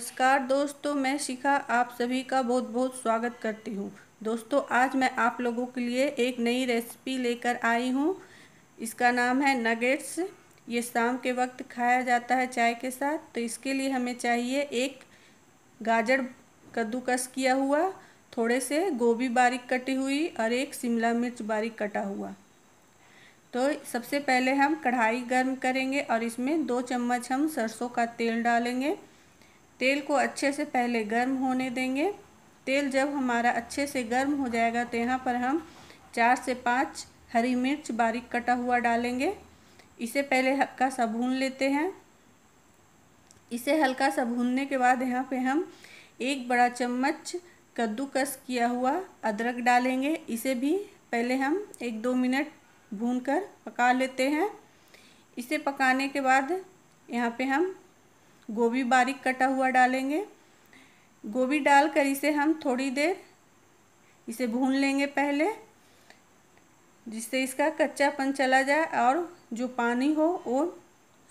नमस्कार दोस्तों, मैं शिखा आप सभी का बहुत बहुत स्वागत करती हूँ। दोस्तों आज मैं आप लोगों के लिए एक नई रेसिपी लेकर आई हूँ। इसका नाम है नगेट्स। ये शाम के वक्त खाया जाता है चाय के साथ। तो इसके लिए हमें चाहिए एक गाजर कद्दूकस किया हुआ, थोड़े से गोभी बारीक कटी हुई और एक शिमला मिर्च बारीक कटा हुआ। तो सबसे पहले हम कढ़ाई गर्म करेंगे और इसमें 2 चम्मच हम सरसों का तेल डालेंगे। तेल को अच्छे से पहले गर्म होने देंगे। तेल जब हमारा अच्छे से गर्म हो जाएगा तो यहाँ पर हम 4 से 5 हरी मिर्च बारीक कटा हुआ डालेंगे। इसे पहले हल्का सा भून लेते हैं। इसे हल्का सा भूनने के बाद यहाँ पे हम 1 बड़ा चम्मच कद्दूकस किया हुआ अदरक डालेंगे। इसे भी पहले हम 1-2 मिनट भूनकर पका लेते हैं। इसे पकाने के बाद यहाँ पे हम गोभी बारीक कटा हुआ डालेंगे। गोभी डालकर इसे हम थोड़ी देर इसे भून लेंगे पहले, जिससे इसका कच्चापन चला जाए और जो पानी हो वो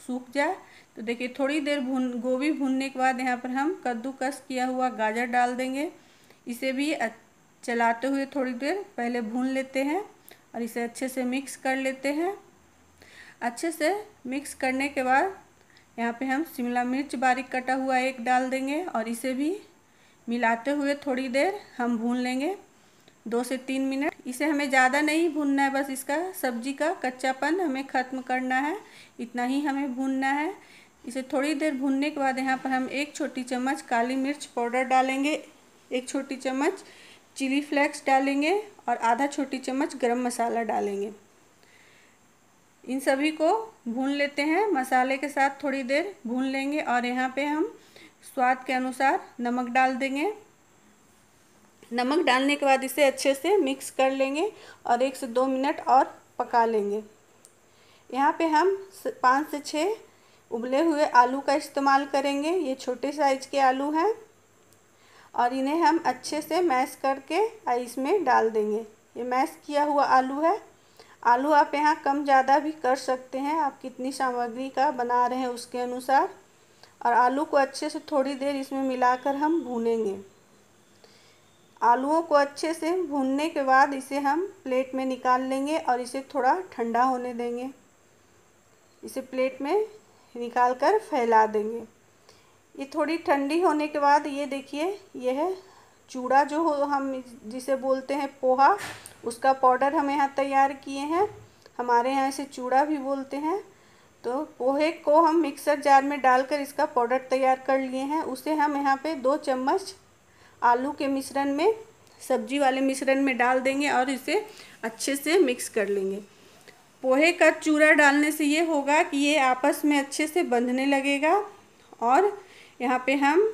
सूख जाए। तो देखिए थोड़ी देर गोभी भूनने के बाद यहाँ पर हम कद्दूकस किया हुआ गाजर डाल देंगे। इसे भी चलाते हुए थोड़ी देर पहले भून लेते हैं और इसे अच्छे से मिक्स कर लेते हैं। अच्छे से मिक्स करने के बाद यहाँ पे हम शिमला मिर्च बारीक कटा हुआ एक डाल देंगे और इसे भी मिलाते हुए थोड़ी देर हम भून लेंगे, 2 से 3 मिनट। इसे हमें ज़्यादा नहीं भूनना है, बस इसका सब्जी का कच्चापन हमें ख़त्म करना है, इतना ही हमें भूनना है। इसे थोड़ी देर भूनने के बाद यहाँ पर हम 1 छोटी चम्मच काली मिर्च पाउडर डालेंगे, 1 छोटी चम्मच चिली फ्लेक्स डालेंगे और आधा छोटी चम्मच गरम मसाला डालेंगे। इन सभी को भून लेते हैं, मसाले के साथ थोड़ी देर भून लेंगे और यहाँ पे हम स्वाद के अनुसार नमक डाल देंगे। नमक डालने के बाद इसे अच्छे से मिक्स कर लेंगे और 1 से 2 मिनट और पका लेंगे। यहाँ पे हम 5 से 6 उबले हुए आलू का इस्तेमाल करेंगे। ये छोटे साइज के आलू हैं और इन्हें हम अच्छे से मैश करके इसमें डाल देंगे। ये मैश किया हुआ आलू है। आलू आप यहाँ कम ज़्यादा भी कर सकते हैं, आप कितनी सामग्री का बना रहे हैं उसके अनुसार। और आलू को अच्छे से थोड़ी देर इसमें मिलाकर हम भूनेंगे। आलूओं को अच्छे से भूनने के बाद इसे हम प्लेट में निकाल लेंगे और इसे थोड़ा ठंडा होने देंगे। इसे प्लेट में निकाल कर फैला देंगे। ये थोड़ी ठंडी होने के बाद ये देखिए, यह है चूड़ा, जो हम जिसे बोलते हैं पोहा, उसका पाउडर हम यहाँ तैयार किए हैं। हमारे यहाँ इसे चूड़ा भी बोलते हैं। तो पोहे को हम मिक्सर जार में डालकर इसका पाउडर तैयार कर लिए हैं। उसे हम यहाँ पे 2 चम्मच आलू के मिश्रण में, सब्जी वाले मिश्रण में डाल देंगे और इसे अच्छे से मिक्स कर लेंगे। पोहे का चूड़ा डालने से ये होगा कि ये आपस में अच्छे से बंधने लगेगा। और यहाँ पे हम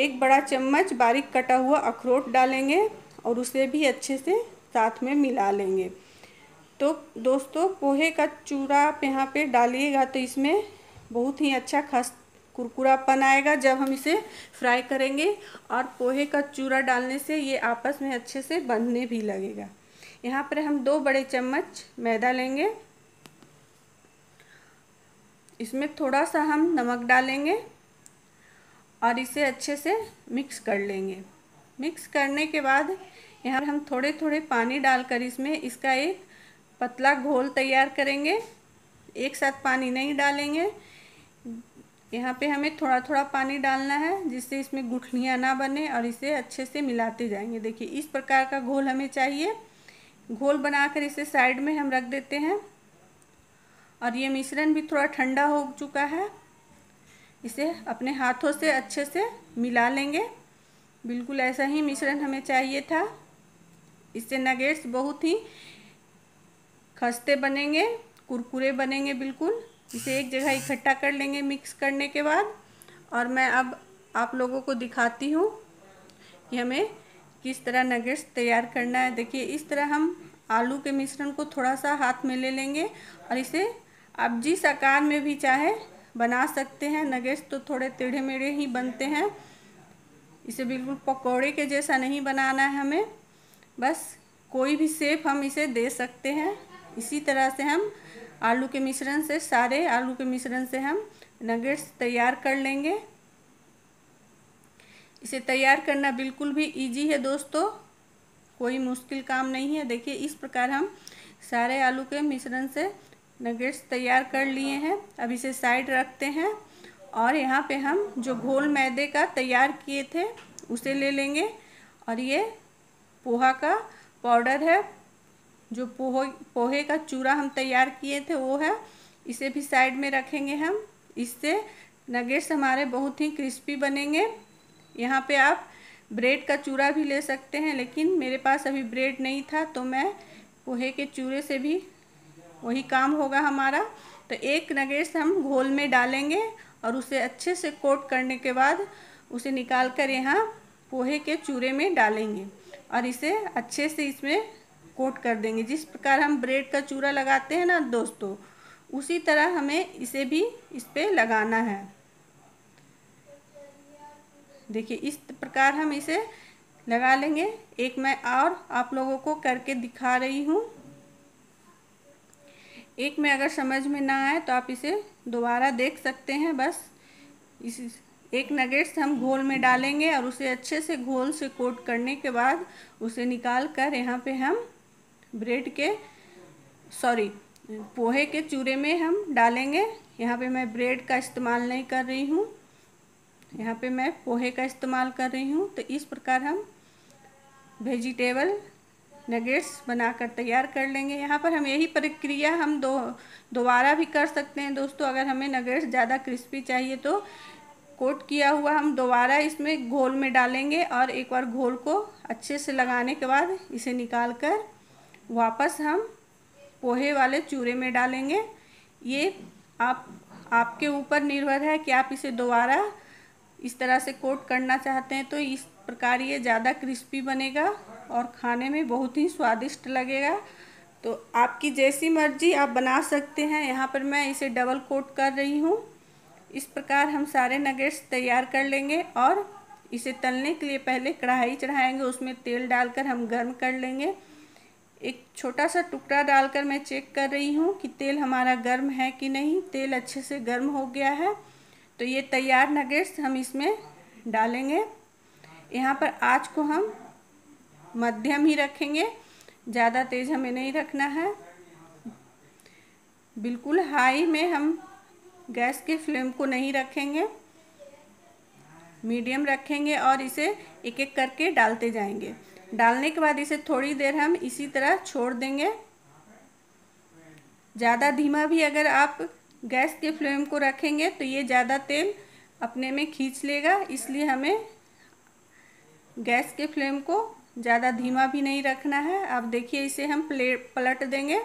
1 बड़ा चम्मच बारीक कटा हुआ अखरोट डालेंगे और उसे भी अच्छे से साथ में मिला लेंगे। तो दोस्तों पोहे का चूरा आप यहाँ पे डालिएगा तो इसमें बहुत ही अच्छा खास कुरकुरापन आएगा जब हम इसे फ्राई करेंगे। और पोहे का चूरा डालने से ये आपस में अच्छे से बंधने भी लगेगा। यहाँ पर हम 2 बड़े चम्मच मैदा लेंगे। इसमें थोड़ा सा हम नमक डालेंगे और इसे अच्छे से मिक्स कर लेंगे। मिक्स करने के बाद यहाँ हम थोड़े थोड़े पानी डालकर इसमें इसका एक पतला घोल तैयार करेंगे। एक साथ पानी नहीं डालेंगे, यहाँ पे हमें थोड़ा थोड़ा पानी डालना है जिससे इसमें गुठलियाँ ना बने। और इसे अच्छे से मिलाते जाएंगे। देखिए इस प्रकार का घोल हमें चाहिए। घोल बनाकर इसे साइड में हम रख देते हैं। और ये मिश्रण भी थोड़ा ठंडा हो चुका है। इसे अपने हाथों से अच्छे से मिला लेंगे। बिल्कुल ऐसा ही मिश्रण हमें चाहिए था। इससे नगेट्स बहुत ही खस्ते बनेंगे, कुरकुरे बनेंगे बिल्कुल। इसे एक जगह इकट्ठा कर लेंगे मिक्स करने के बाद। और मैं अब आप लोगों को दिखाती हूँ कि हमें किस तरह नगेट्स तैयार करना है। देखिए इस तरह हम आलू के मिश्रण को थोड़ा सा हाथ में ले लेंगे और इसे आप जिस आकार में भी चाहे बना सकते हैं। नगेट्स तो थोड़े टेढ़े मेढ़े ही बनते हैं। इसे बिल्कुल पकौड़े के जैसा नहीं बनाना है हमें, बस कोई भी शेप हम इसे दे सकते हैं। इसी तरह से हम आलू के मिश्रण से, सारे आलू के मिश्रण से हम नगेट्स तैयार कर लेंगे। इसे तैयार करना बिल्कुल भी इजी है दोस्तों, कोई मुश्किल काम नहीं है। देखिए इस प्रकार हम सारे आलू के मिश्रण से नगेट्स तैयार कर लिए हैं। अब इसे साइड रखते हैं और यहाँ पे हम जो घोल मैदे का तैयार किए थे उसे ले लेंगे और ये पोहा का पाउडर है, जो पोहे का चूरा हम तैयार किए थे वो है, इसे भी साइड में रखेंगे हम। इससे नगेट्स हमारे बहुत ही क्रिस्पी बनेंगे। यहाँ पे आप ब्रेड का चूरा भी ले सकते हैं, लेकिन मेरे पास अभी ब्रेड नहीं था तो मैं पोहे के चूरे से भी वही काम होगा हमारा। तो एक नगेट्स हम घोल में डालेंगे और उसे अच्छे से कोट करने के बाद उसे निकाल कर यहाँ पोहे के चूरे में डालेंगे और इसे अच्छे से इसमें कोट कर देंगे। जिस प्रकार हम ब्रेड का चूरा लगाते हैं ना दोस्तों, उसी तरह हमें इसे भी इस पर लगाना है। देखिए इस प्रकार हम इसे लगा लेंगे। एक मैं और आप लोगों को करके दिखा रही हूँ। एक में अगर समझ में ना आए तो आप इसे दोबारा देख सकते हैं। बस इस एक नगेट्स हम घोल में डालेंगे और उसे अच्छे से घोल से कोट करने के बाद उसे निकाल कर यहाँ पे हम पोहे के चूरे में हम डालेंगे। यहाँ पे मैं ब्रेड का इस्तेमाल नहीं कर रही हूँ, यहाँ पे मैं पोहे का इस्तेमाल कर रही हूँ। तो इस प्रकार हम वेजिटेबल नगेट्स बनाकर तैयार कर लेंगे। यहाँ पर हम यही प्रक्रिया हम दोबारा भी कर सकते हैं दोस्तों। अगर हमें नगेट्स ज़्यादा क्रिस्पी चाहिए तो कोट किया हुआ हम दोबारा इसमें घोल में डालेंगे और एक बार घोल को अच्छे से लगाने के बाद इसे निकाल कर वापस हम पोहे वाले चूरे में डालेंगे। ये आपके ऊपर निर्भर है कि आप इसे दोबारा इस तरह से कोट करना चाहते हैं तो इस प्रकार ये ज़्यादा क्रिस्पी बनेगा और खाने में बहुत ही स्वादिष्ट लगेगा। तो आपकी जैसी मर्जी आप बना सकते हैं। यहाँ पर मैं इसे डबल कोट कर रही हूँ। इस प्रकार हम सारे नगेट्स तैयार कर लेंगे और इसे तलने के लिए पहले कढ़ाई चढ़ाएंगे, उसमें तेल डालकर हम गर्म कर लेंगे। एक छोटा सा टुकड़ा डालकर मैं चेक कर रही हूँ कि तेल हमारा गर्म है कि नहीं। तेल अच्छे से गर्म हो गया है तो ये तैयार नगेट्स हम इसमें डालेंगे। यहाँ पर आँच को हम मध्यम ही रखेंगे, ज़्यादा तेज़ हमें नहीं रखना है। बिल्कुल हाई में हम गैस के फ्लेम को नहीं रखेंगे, मीडियम रखेंगे और इसे एक एक करके डालते जाएंगे। डालने के बाद इसे थोड़ी देर हम इसी तरह छोड़ देंगे। ज़्यादा धीमा भी अगर आप गैस के फ्लेम को रखेंगे तो ये ज़्यादा तेल अपने में खींच लेगा, इसलिए हमें गैस के फ्लेम को ज़्यादा धीमा भी नहीं रखना है। आप देखिए इसे हम पलट देंगे।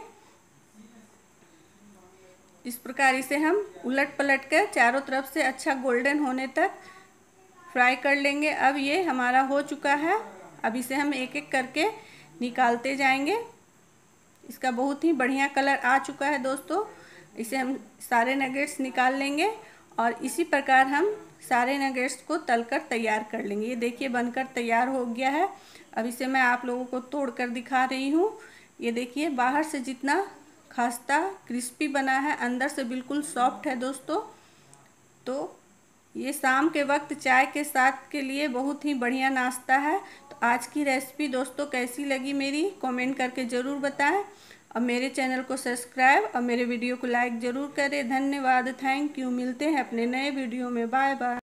इस प्रकार इसे हम उलट पलट कर चारों तरफ से अच्छा गोल्डन होने तक फ्राई कर लेंगे। अब ये हमारा हो चुका है। अब इसे हम एक एक करके निकालते जाएंगे। इसका बहुत ही बढ़िया कलर आ चुका है दोस्तों। इसे हम सारे नगेट्स निकाल लेंगे और इसी प्रकार हम सारे नगेट्स को तलकर तैयार कर लेंगे। ये देखिए बनकर तैयार हो गया है। अब इसे मैं आप लोगों को तोड़कर दिखा रही हूँ। ये देखिए बाहर से जितना खास्ता क्रिस्पी बना है, अंदर से बिल्कुल सॉफ्ट है दोस्तों। तो ये शाम के वक्त चाय के साथ के लिए बहुत ही बढ़िया नाश्ता है। तो आज की रेसिपी दोस्तों कैसी लगी मेरी कमेंट करके ज़रूर बताएं और मेरे चैनल को सब्सक्राइब और मेरे वीडियो को लाइक ज़रूर करें। धन्यवाद, थैंक यू। मिलते हैं अपने नए वीडियो में। Bye bye.